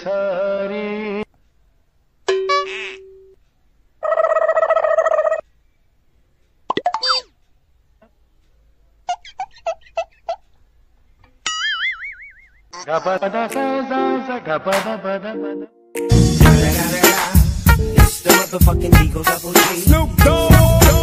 सारी gapada sa sa sa gapada pada pada it's the motherfucking Eagle Double G Snoop Dogg.